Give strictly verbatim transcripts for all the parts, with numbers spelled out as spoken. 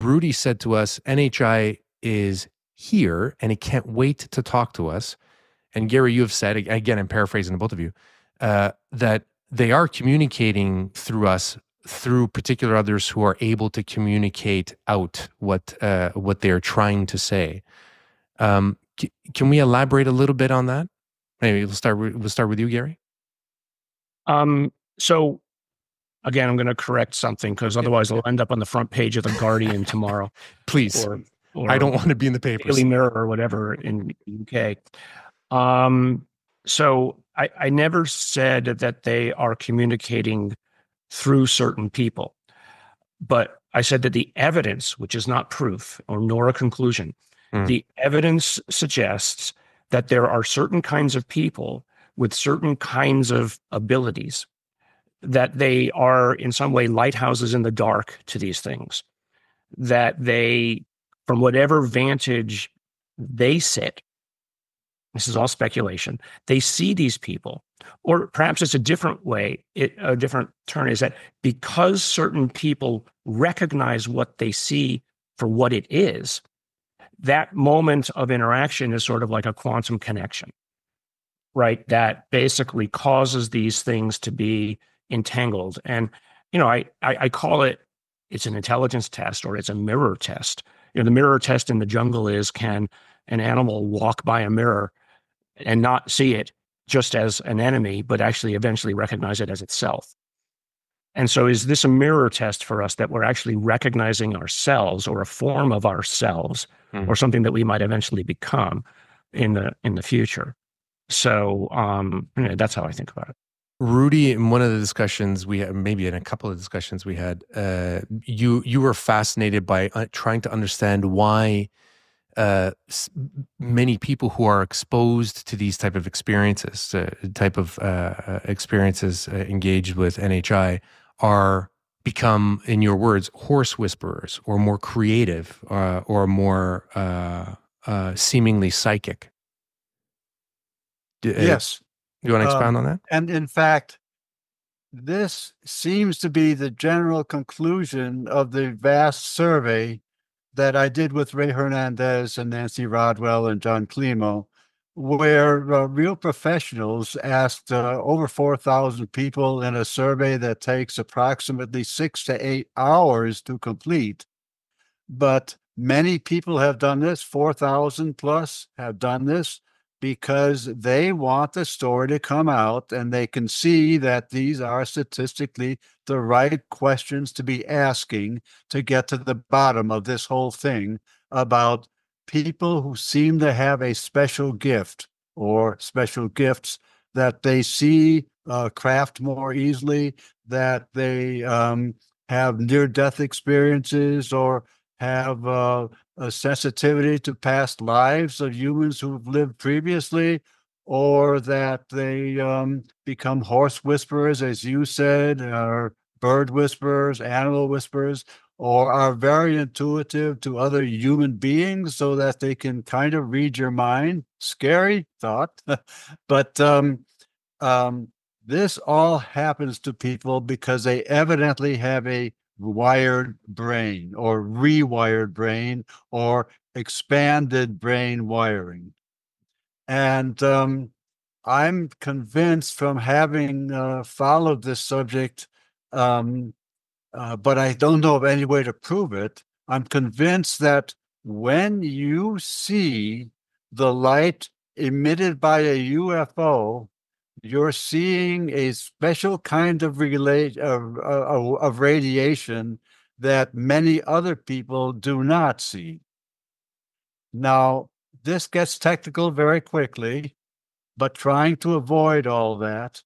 Rudy said to us, N H I is here and it can't wait to talk to us. And Gary, you have said, again, I'm paraphrasing the both of you, uh, that they are communicating through us, through particular others who are able to communicate out what, uh, what they're trying to say. Um, c can we elaborate a little bit on that? Maybe we'll start, we'll start with you, Gary. Um, so again, I'm going to correct something because otherwise I'll end up on the front page of The Guardian tomorrow. Please. Or, or I don't want to be in the papers. Daily Mirror or whatever in the U K. Um, so I, I never said that they are communicating through certain people, but I said that the evidence, which is not proof or nor a conclusion, mm. the evidence suggests that there are certain kinds of people with certain kinds of abilities, that they are in some way lighthouses in the dark to these things, that they, from whatever vantage they sit, this is all speculation, they see these people. Or perhaps it's a different way, it, a different turn is that because certain people recognize what they see for what it is, that moment of interaction is sort of like a quantum connection, right? That basically causes these things to be entangled. And, you know, I, I, I call it, it's an intelligence test or it's a mirror test. You know, the mirror test in the jungle is, can an animal walk by a mirror and not see it just as an enemy, but actually eventually recognize it as itself? And so is this a mirror test for us that we're actually recognizing ourselves or a form of ourselves mm-hmm. or something that we might eventually become in the, in the future? So um, you know, that's how I think about it. Rudy, in one of the discussions we had, maybe in a couple of discussions we had, uh, you you were fascinated by uh, trying to understand why uh, s many people who are exposed to these type of experiences, uh, type of uh, experiences uh, engaged with N H I, are become, in your words, horse whisperers, or more creative, uh, or more uh, uh, seemingly psychic. D yes. You want to expound um, on that? And in fact, this seems to be the general conclusion of the vast survey that I did with Ray Hernandez and Nancy Rodwell and John Klimo, where uh, real professionals asked uh, over four thousand people in a survey that takes approximately six to eight hours to complete. But many people have done this, four thousand plus have done this, because they want the story to come out and they can see that these are statistically the right questions to be asking to get to the bottom of this whole thing about people who seem to have a special gift or special gifts, that they see uh, craft more easily, that they um, have near-death experiences or have uh, a sensitivity to past lives of humans who've lived previously, or that they um, become horse whisperers, as you said, or bird whisperers, animal whisperers, or are very intuitive to other human beings so that they can kind of read your mind. Scary thought. But um, um, this all happens to people because they evidently have a wired brain or rewired brain or expanded brain wiring. And um, I'm convinced from having uh, followed this subject, um, uh, but I don't know of any way to prove it. I'm convinced that when you see the light emitted by a U F O, you're seeing a special kind of, relate, of, of, of radiation that many other people do not see. Now, this gets technical very quickly, but trying to avoid all that,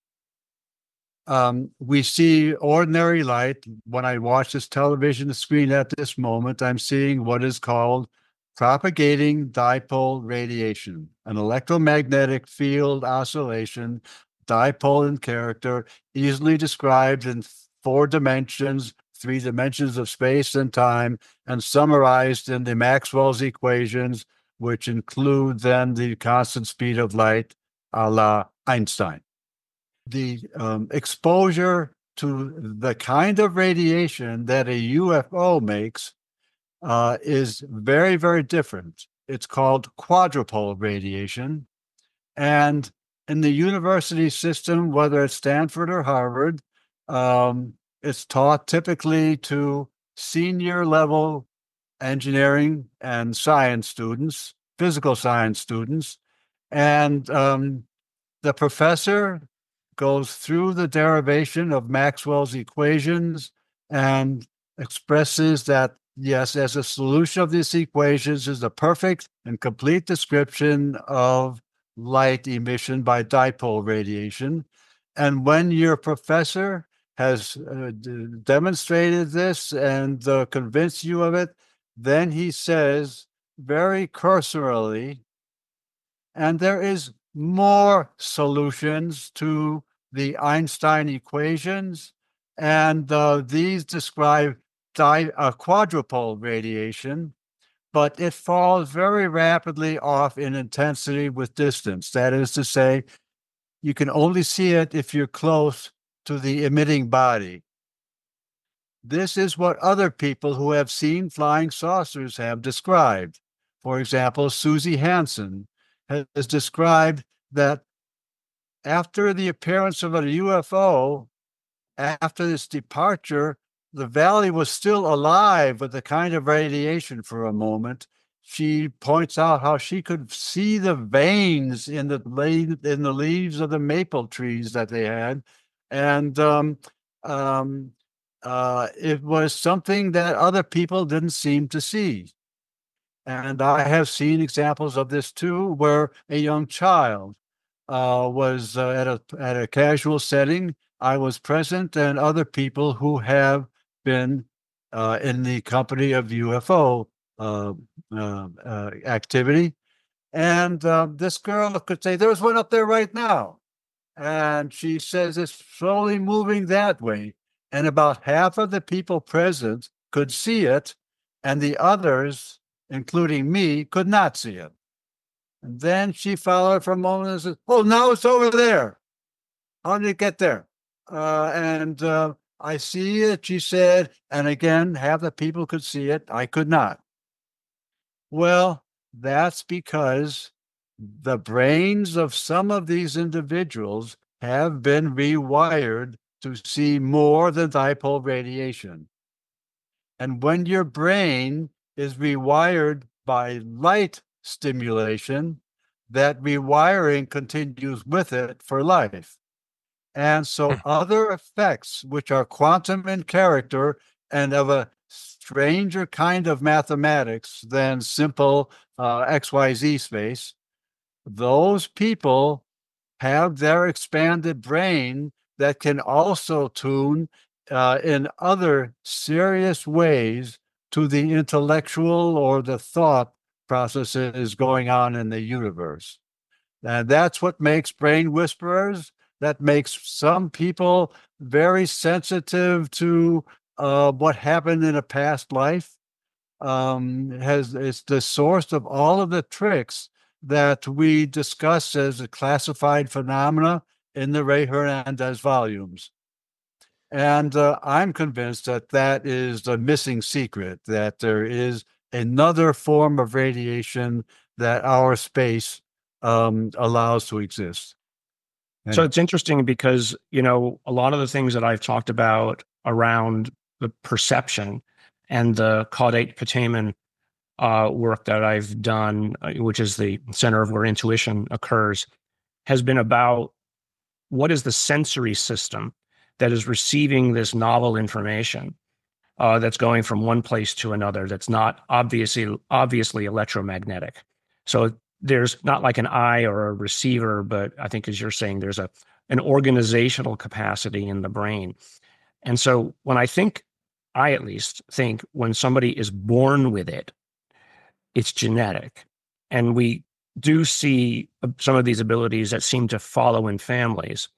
um, we see ordinary light. When I watch this television screen at this moment, I'm seeing what is called propagating dipole radiation, an electromagnetic field oscillation, dipole in character, easily described in four dimensions, three dimensions of space and time, and summarized in the Maxwell's equations, which include then the constant speed of light, a la Einstein. The um, exposure to the kind of radiation that a U F O makes uh, is very, very different. It's called quadrupole radiation. And in the university system, whether it's Stanford or Harvard, um, it's taught typically to senior level engineering and science students, physical science students. And um, the professor goes through the derivation of Maxwell's equations and expresses that, yes, as a solution of these equations is a perfect and complete description of light emission by dipole radiation. And when your professor has uh, d- demonstrated this and uh, convinced you of it, then he says very cursorily, and there is more solutions to the Einstein equations, and uh, these describe di- uh, quadrupole radiation, but it falls very rapidly off in intensity with distance. That is to say, you can only see it if you're close to the emitting body. This is what other people who have seen flying saucers have described. For example, Susie Hansen has described that after the appearance of a U F O, after its departure, the valley was still alive with the kind of radiation for a moment. She points out how she could see the veins in the in the leaves of the maple trees that they had. And um, um, uh, it was something that other people didn't seem to see. And I have seen examples of this too, where a young child uh, was uh, at a at a casual setting. I was present, and other people who have been uh, in the company of U F O uh, uh, uh, activity. And uh, this girl could say, "There's one up there right now," and she says it's slowly moving that way. And about half of the people present could see it, and the others, including me, could not see it. And then she followed for a moment and said, "Oh, now it's over there. How did it get there?" Uh, and uh, I see it, she said. And again, half the people could see it. I could not. Well, that's because the brains of some of these individuals have been rewired to see more than dipole radiation. And when your brain is rewired by light stimulation, that rewiring continues with it for life. And so other effects, which are quantum in character and of a stranger kind of mathematics than simple uh, X Y Z space, those people have their expanded brain that can also tune uh, in other serious ways to the intellectual or the thought processes going on in the universe. And that's what makes brain whisperers. That makes some people very sensitive to uh, what happened in a past life. Um, it has, it's the source of all of the tricks that we discuss as a classified phenomena in the Ray Hernandez volumes. And uh, I'm convinced that that is the missing secret, that there is another form of radiation that our space um, allows to exist. And so it's interesting because, you know, a lot of the things that I've talked about around the perception and the caudate putamen uh, work that I've done, which is the center of where intuition occurs, has been about what is the sensory system that is receiving this novel information uh, that's going from one place to another that's not obviously obviously electromagnetic. So there's not like an eye or a receiver, but I think as you're saying, there's a an organizational capacity in the brain. And so when I think, I at least think when somebody is born with it, it's genetic. And we do see some of these abilities that seem to follow in families.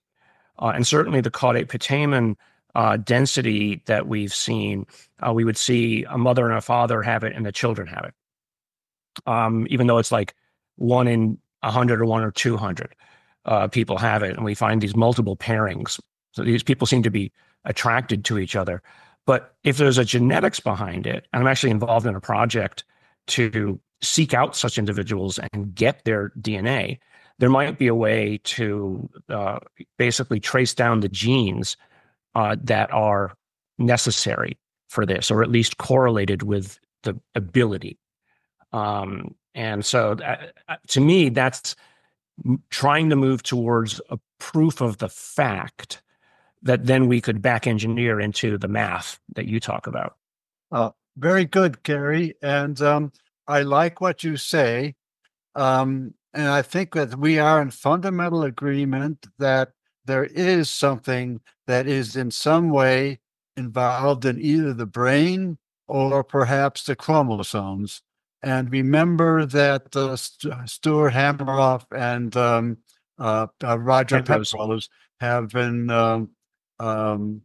Uh, and certainly the caudate putamen uh, density that we've seen, uh, we would see a mother and a father have it and the children have it, um, even though it's like one in one hundred or one or two hundred uh, people have it. And we find these multiple pairings. So these people seem to be attracted to each other. But if there's a genetics behind it, and I'm actually involved in a project to seek out such individuals and get their D N A, there might be a way to uh, basically trace down the genes uh, that are necessary for this, or at least correlated with the ability. Um, and so that, to me, that's trying to move towards a proof of the fact that then we could back engineer into the math that you talk about. Uh, very good, Gary. And um, I like what you say. Um, and I think that we are in fundamental agreement that there is something that is in some way involved in either the brain or perhaps the chromosomes. And remember that uh, St- Stuart Hameroff and um, uh, uh, Roger Penrose have been um, um,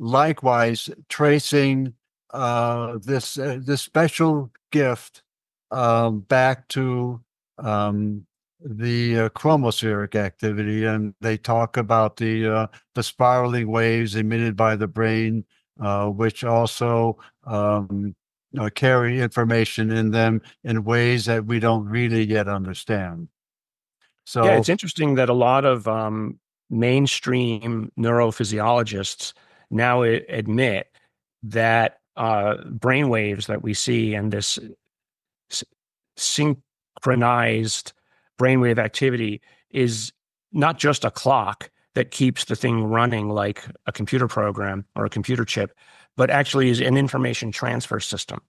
likewise tracing uh, this uh, this special gift uh, back to um, the uh, chromospheric activity, and they talk about the uh, the spiraling waves emitted by the brain, uh, which also um, you know, carry information in them in ways that we don't really yet understand. So yeah, it's interesting that a lot of um, mainstream neurophysiologists now admit that uh, brain waves that we see and this synchronized brainwave activity is not just a clock that keeps the thing running like a computer program or a computer chip, but actually is an information transfer system.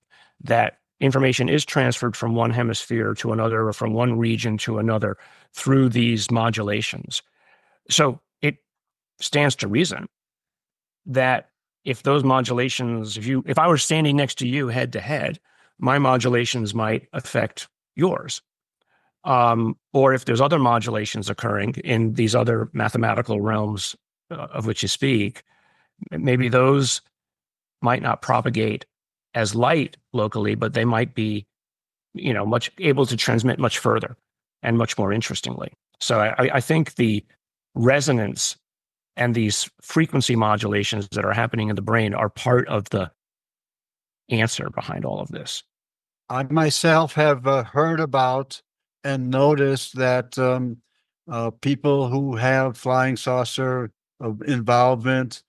That information is transferred from one hemisphere to another, or from one region to another, through these modulations. So it stands to reason that if those modulations, if you, if I were standing next to you head to head, my modulations might affect yours. Um, or if there's other modulations occurring in these other mathematical realms of which you speak, maybe those might not propagate as light locally, but they might be, you know, much able to transmit much further and much more interestingly. So I, I think the resonance and these frequency modulations that are happening in the brain are part of the answer behind all of this. I myself have uh, heard about and notice that um, uh, people who have flying saucer uh, involvement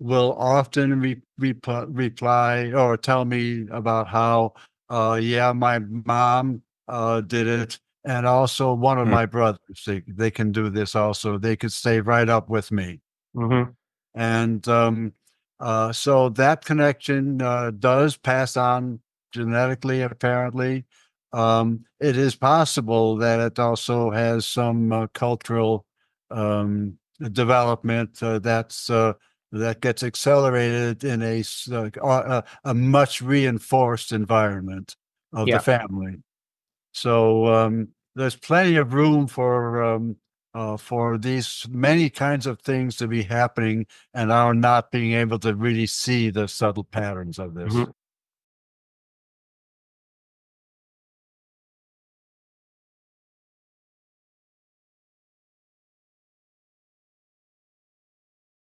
will often re- rep- reply or tell me about how, uh, yeah, my mom uh, did it, and also one of mm-hmm. my brothers. They, they can do this also. They could stay right up with me. Mm-hmm. And um, uh, so that connection uh, does pass on genetically, apparently. Um, it is possible that it also has some uh, cultural um, development uh, that's uh, that gets accelerated in a uh, a much reinforced environment of yeah. the family. So um, there's plenty of room for um, uh, for these many kinds of things to be happening, and our not being able to really see the subtle patterns of this. Mm-hmm.